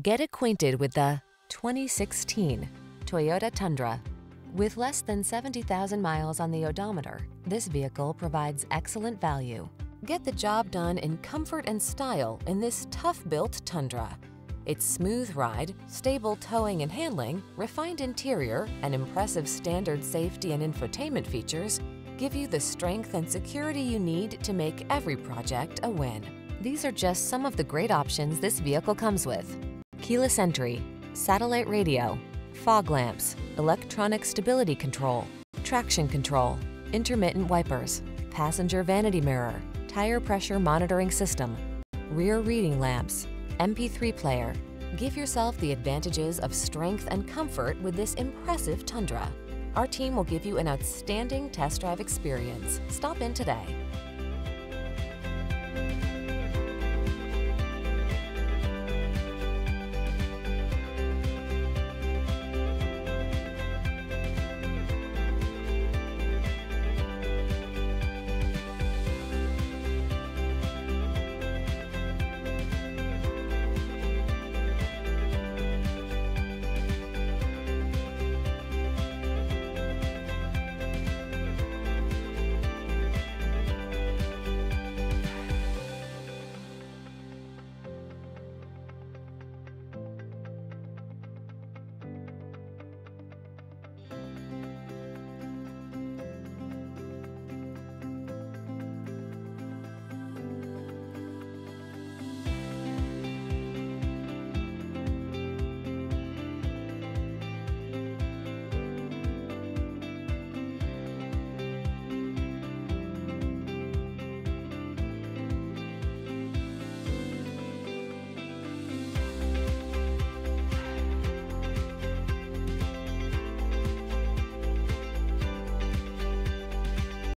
Get acquainted with the 2016 Toyota Tundra. With less than 70,000 miles on the odometer, this vehicle provides excellent value. Get the job done in comfort and style in this tough-built Tundra. Its smooth ride, stable towing and handling, refined interior, and impressive standard safety and infotainment features give you the strength and security you need to make every project a win. These are just some of the great options this vehicle comes with: keyless entry, satellite radio, fog lamps, electronic stability control, traction control, intermittent wipers, passenger vanity mirror, tire pressure monitoring system, rear reading lamps, MP3 player. Give yourself the advantages of strength and comfort with this impressive Tundra. Our team will give you an outstanding test drive experience. Stop in today.